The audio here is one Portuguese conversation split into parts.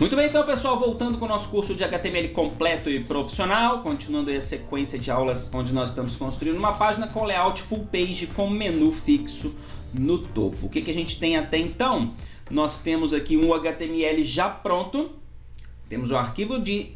Muito bem, então pessoal, voltando com o nosso curso de HTML completo e profissional, continuando aí a sequência de aulas onde nós estamos construindo uma página com layout full page com menu fixo no topo. O que que a gente tem até então? Nós temos aqui um HTML já pronto, temos o arquivo de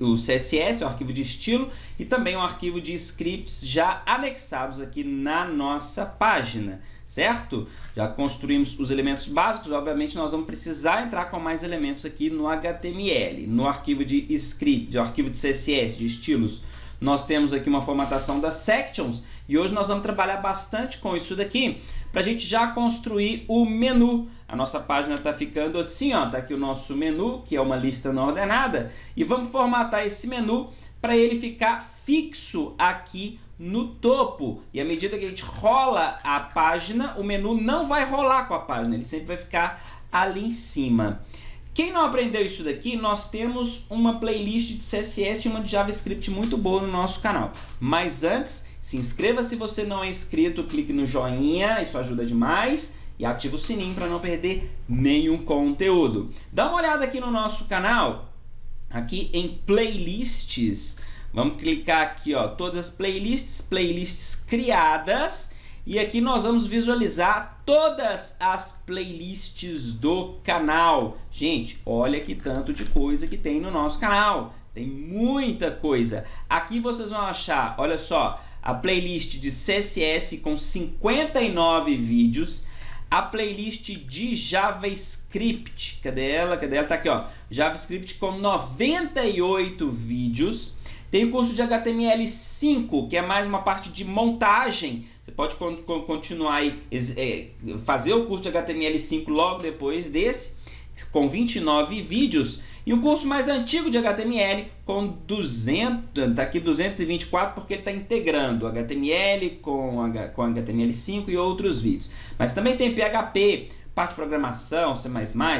o CSS, o arquivo de estilo e também um arquivo de scripts já anexados aqui na nossa página. Certo? Já construímos os elementos básicos, obviamente nós vamos precisar entrar com mais elementos aqui no HTML. No arquivo de script, no arquivo de CSS, de estilos, nós temos aqui uma formatação das sections e hoje nós vamos trabalhar bastante com isso daqui para a gente já construir o menu. A nossa página está ficando assim, ó, tá aqui o nosso menu, que é uma lista não ordenada, e vamos formatar esse menu para ele ficar fixo aqui no topo. E à medida que a gente rola a página, o menu não vai rolar com a página, ele sempre vai ficar ali em cima. Quem não aprendeu isso daqui, nós temos uma playlist de CSS e uma de JavaScript muito boa no nosso canal. Mas antes, se inscreva se você não é inscrito, clique no joinha, isso ajuda demais. E ativa o sininho para não perder nenhum conteúdo. Dá uma olhada aqui no nosso canal, aqui em playlists. Vamos clicar aqui, ó, todas as playlists, playlists criadas, e aqui nós vamos visualizar todas as playlists do canal. Gente, olha que tanto de coisa que tem no nosso canal, tem muita coisa. Aqui vocês vão achar, olha só, a playlist de CSS com 59 vídeos, a playlist de JavaScript, cadê ela? Cadê ela? Tá aqui, ó, JavaScript com 98 vídeos. Tem o curso de HTML5, que é mais uma parte de montagem. Você pode continuar aí, fazer o curso de HTML5 logo depois desse, com 29 vídeos. E um curso mais antigo de HTML, com 200, tá aqui 224, porque ele está integrando HTML com HTML5 e outros vídeos. Mas também tem PHP, parte de programação, C++,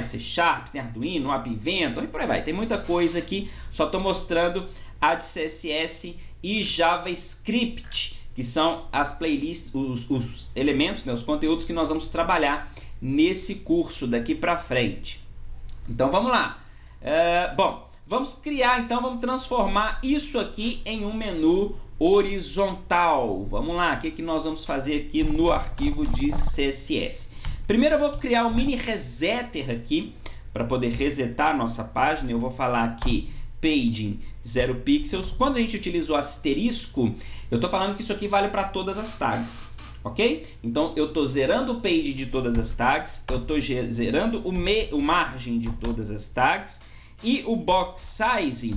C Sharp, tem Arduino, App Inventor, e por aí vai. Tem muita coisa aqui, só estou mostrando a de CSS e JavaScript, que são as playlists, os elementos, né, os conteúdos que nós vamos trabalhar nesse curso daqui para frente. Então vamos lá. Bom, vamos criar então, vamos transformar isso aqui em um menu horizontal. Vamos lá, o que que nós vamos fazer aqui no arquivo de CSS? Primeiro eu vou criar um mini resetter aqui, para poder resetar a nossa página. Eu vou falar aqui Paging 0 pixels. Quando a gente utiliza o asterisco, eu estou falando que isso aqui vale para todas as tags, ok? Então eu estou zerando o page de todas as tags, eu estou zerando o margem de todas as tags, e o box size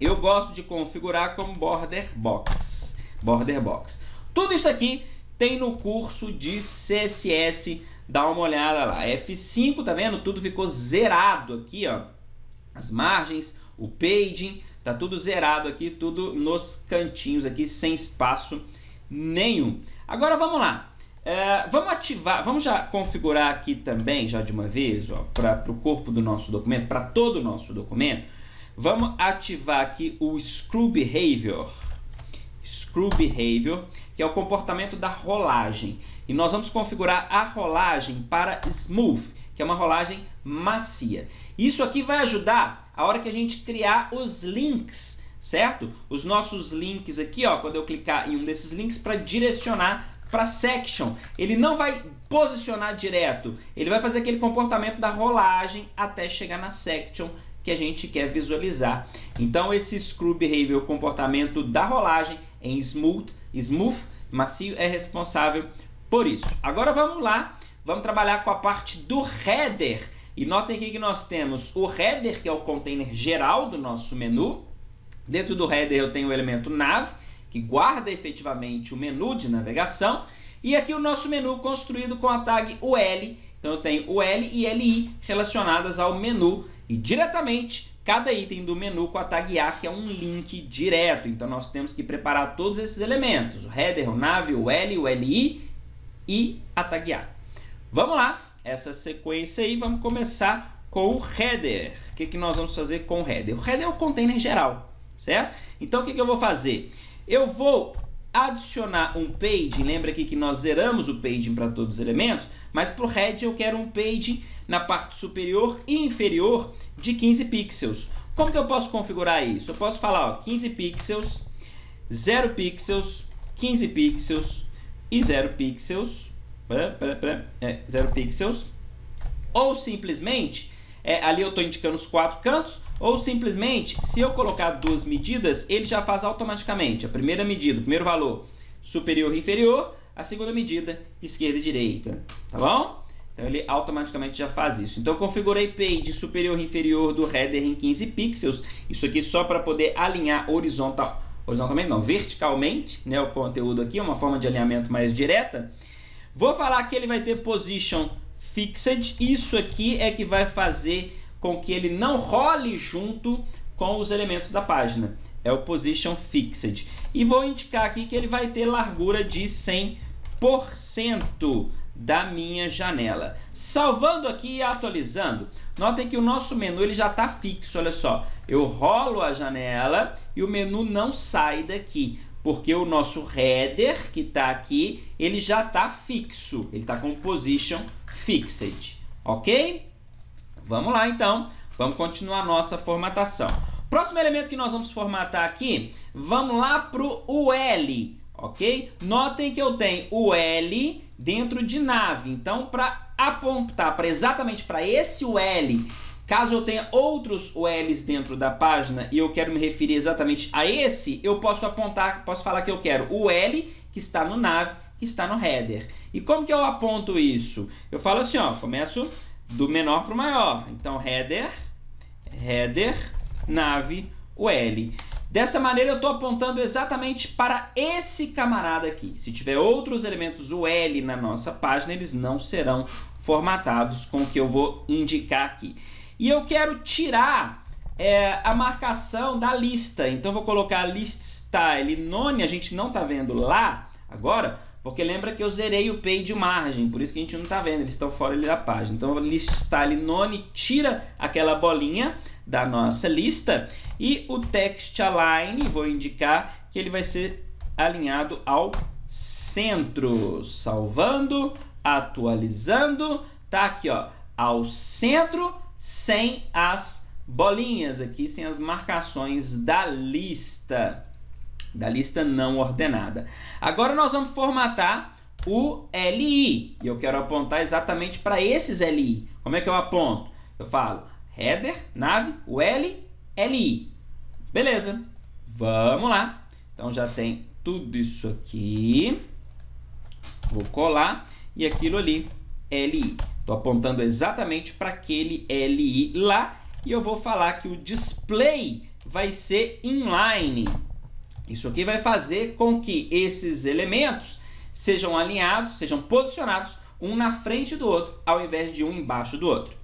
eu gosto de configurar como border box. Border box. Tudo isso aqui tem no curso de CSS. Dá uma olhada lá. F5, tá vendo? Tudo ficou zerado aqui, ó. As margens, o paging, tá tudo zerado aqui, tudo nos cantinhos aqui, sem espaço nenhum. Agora vamos lá, vamos ativar, vamos já configurar aqui também, já de uma vez, para o corpo do nosso documento, para todo o nosso documento. Vamos ativar aqui o Screw Behavior, que é o comportamento da rolagem. E nós vamos configurar a rolagem para Smooth, que é uma rolagem macia. Isso aqui vai ajudar a hora que a gente criar os links, certo? Os nossos links aqui, ó, quando eu clicar em um desses links para direcionar para section, ele não vai posicionar direto, ele vai fazer aquele comportamento da rolagem até chegar na section que a gente quer visualizar. Então esse screw behavior, o comportamento da rolagem em smooth, macio, é responsável por isso. Agora vamos lá, vamos trabalhar com a parte do header. E notem aqui que nós temos o header, que é o container geral do nosso menu. Dentro do header eu tenho o elemento nav, que guarda efetivamente o menu de navegação. E aqui o nosso menu construído com a tag UL. Então eu tenho UL e LI relacionadas ao menu. E diretamente, cada item do menu com a tag A, que é um link direto. Então nós temos que preparar todos esses elementos. O header, o nav, o UL, o LI e a tag A. Vamos lá! Essa sequência aí, vamos começar com o header. O que que nós vamos fazer com o header? O header é o container geral, certo? Então o que que eu vou fazer? Eu vou adicionar um paging, lembra aqui que nós zeramos o paging para todos os elementos, mas para o head eu quero um paging na parte superior e inferior de 15 pixels. Como que eu posso configurar isso? Eu posso falar, ó, 15 pixels, 0 pixels, 15 pixels e 0 pixels, 0 pixels, ou simplesmente, ali eu estou indicando os 4 cantos, ou simplesmente, se eu colocar duas medidas, ele já faz automaticamente. A primeira medida, o primeiro valor, superior e inferior. A segunda medida, esquerda e direita. Tá bom? Então, ele automaticamente já faz isso. Então, eu configurei page superior e inferior do header em 15 pixels. Isso aqui só para poder alinhar horizontalmente, não, verticalmente, né, o conteúdo aqui. É uma forma de alinhamento mais direta. Vou falar que ele vai ter position fixed. Isso aqui é que vai fazer com que ele não role junto com os elementos da página. É o position fixed. E vou indicar aqui que ele vai ter largura de 100% da minha janela. Salvando aqui e atualizando, notem que o nosso menu ele já está fixo, olha só. Eu rolo a janela e o menu não sai daqui, porque o nosso header que está aqui, ele já está fixo. Ele está com position fixed, ok? Vamos lá, então. Vamos continuar a nossa formatação. Próximo elemento que nós vamos formatar aqui, vamos lá para o UL, ok? Notem que eu tenho o L dentro de nav. Então, para apontar exatamente para esse UL, caso eu tenha outros ULs dentro da página e eu quero me referir exatamente a esse, eu posso apontar, posso falar que eu quero o L que está no nav, que está no header. E como que eu aponto isso? Eu falo assim, ó, começo do menor para o maior. Então, header, nav, UL. Dessa maneira, eu estou apontando exatamente para esse camarada aqui. Se tiver outros elementos UL na nossa página, eles não serão formatados com o que eu vou indicar aqui. E eu quero tirar a marcação da lista. Então, eu vou colocar list style none. A gente não está vendo lá agora, porque lembra que eu zerei o page margin, por isso que a gente não está vendo, eles estão fora ali da página. Então, list style none tira aquela bolinha da nossa lista e o text align, vou indicar que ele vai ser alinhado ao centro. Salvando, atualizando, tá aqui, ó, ao centro, sem as bolinhas aqui, sem as marcações da lista. Da lista não ordenada. Agora nós vamos formatar o LI. E eu quero apontar exatamente para esses LI. Como é que eu aponto? Eu falo header, nav, UL, LI. Beleza. Vamos lá. Então já tem tudo isso aqui. Vou colar. E aquilo ali, LI. Estou apontando exatamente para aquele LI lá. E eu vou falar que o display vai ser inline. Isso aqui vai fazer com que esses elementos sejam alinhados, sejam posicionados um na frente do outro, ao invés de um embaixo do outro.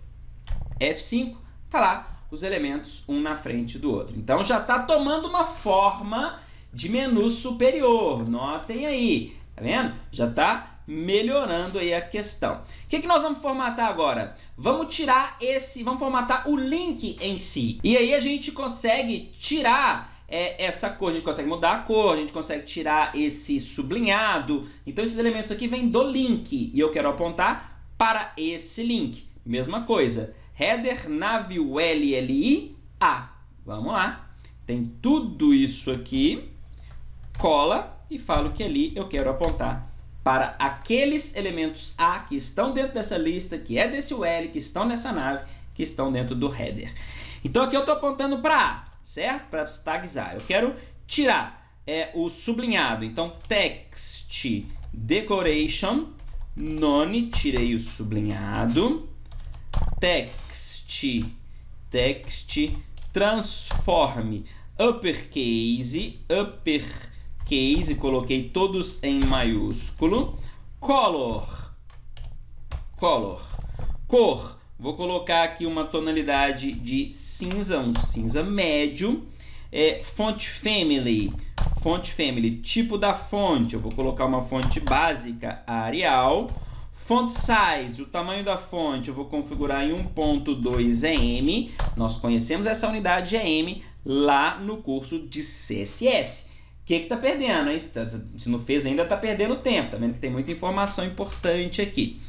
F5, tá lá, os elementos um na frente do outro. Então já está tomando uma forma de menu superior, notem aí, tá vendo? Já está melhorando aí a questão. O que nós vamos formatar agora? Vamos tirar esse, vamos formatar o link em si. E aí a gente consegue tirar essa cor, a gente consegue mudar a cor, a gente consegue tirar esse sublinhado. Então esses elementos aqui vêm do link e eu quero apontar para esse link. Mesma coisa, header, nav, UL, LI, A. Vamos lá, tem tudo isso aqui, cola e falo que ali eu quero apontar para aqueles elementos A que estão dentro dessa lista, que é desse UL, que estão nessa nav, que estão dentro do header. Então aqui eu estou apontando para A, certo? Para tagizar. Eu quero tirar o sublinhado. Então, text decoration none, tirei o sublinhado. Text transform uppercase, coloquei todos em maiúsculo. Color, cor. Vou colocar aqui uma tonalidade de cinza, um cinza médio. Font family, tipo da fonte. Eu vou colocar uma fonte básica, Arial. Font size, o tamanho da fonte eu vou configurar em 1.2 EM. Nós conhecemos essa unidade EM lá no curso de CSS. O que está perdendo? Hein? Se não fez ainda, está perdendo tempo. Está vendo que tem muita informação importante aqui.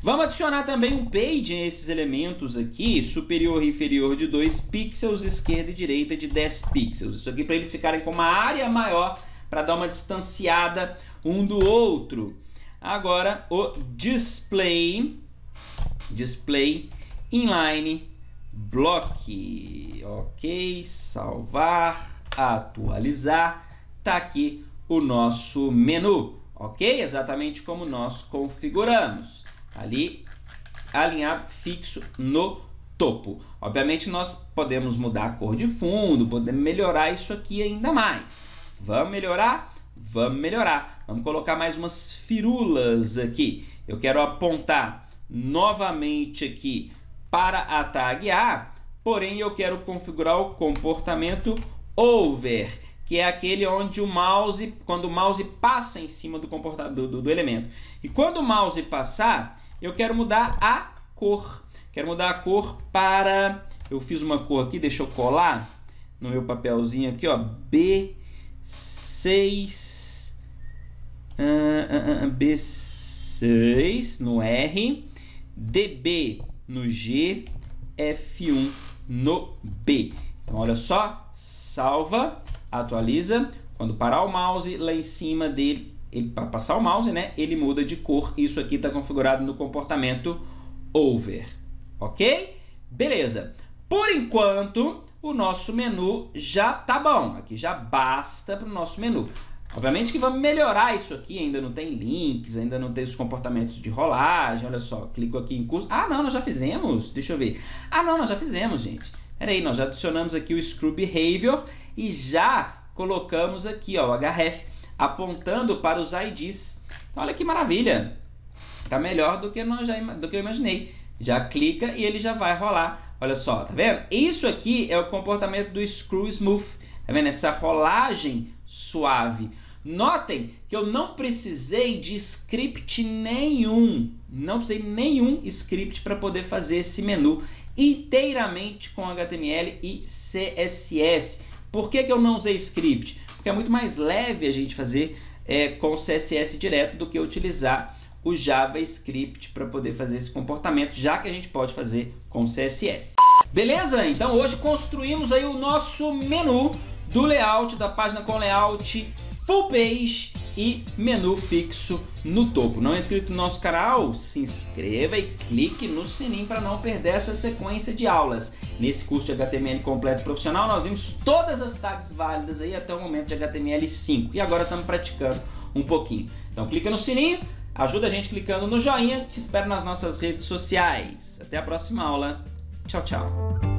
Vamos adicionar também um page a esses elementos aqui, superior e inferior de 2 pixels, esquerda e direita de 10 pixels. Isso aqui para eles ficarem com uma área maior, para dar uma distanciada um do outro. Agora o display inline block. Ok, salvar, atualizar. Tá aqui o nosso menu, ok? Exatamente como nós configuramos. Ali, alinhado fixo no topo. Obviamente nós podemos mudar a cor de fundo, podemos melhorar isso aqui ainda mais. Vamos melhorar? Vamos melhorar. Vamos colocar mais umas firulas aqui. Eu quero apontar novamente aqui para a tag A, porém eu quero configurar o comportamento over, que é aquele onde o mouse, quando o mouse passa em cima do elemento. E quando o mouse passar, eu quero mudar a cor. Quero mudar a cor para... Eu fiz uma cor aqui, deixa eu colar no meu papelzinho aqui, ó. B6... B6 no R, DB no G, F1 no B. Então, olha só, salva... Atualiza, quando parar o mouse lá em cima dele, para passar o mouse, né, ele muda de cor. Isso aqui está configurado no comportamento over, ok? Beleza, por enquanto o nosso menu já tá bom, aqui já basta para o nosso menu. Obviamente que vamos melhorar isso aqui, ainda não tem links, ainda não tem os comportamentos de rolagem. Olha só, clico aqui em curso, ah não, nós já fizemos, deixa eu ver, ah não, nós já fizemos, gente. Pera aí, nós já adicionamos aqui o Screw Behavior e já colocamos aqui, ó, o href apontando para os IDs. Então, olha que maravilha! Tá melhor do que eu imaginei. Já clica e ele já vai rolar. Olha só, tá vendo? Isso aqui é o comportamento do Screw Smooth. Tá vendo? Essa rolagem suave. Notem que eu não precisei de script nenhum. Não precisei de nenhum script para poder fazer esse menu inteiramente com HTML e CSS. Por que eu não usei script? Porque é muito mais leve a gente fazer com CSS direto do que utilizar o JavaScript para poder fazer esse comportamento, já que a gente pode fazer com CSS. Beleza? Então hoje construímos aí o nosso menu do layout, da página com layout full page e menu fixo no topo. Não é inscrito no nosso canal? Se inscreva e clique no sininho para não perder essa sequência de aulas. Nesse curso de HTML completo profissional, nós vimos todas as tags válidas aí até o momento de HTML5. E agora estamos praticando um pouquinho. Então clica no sininho, ajuda a gente clicando no joinha. Te espero nas nossas redes sociais. Até a próxima aula. Tchau, tchau.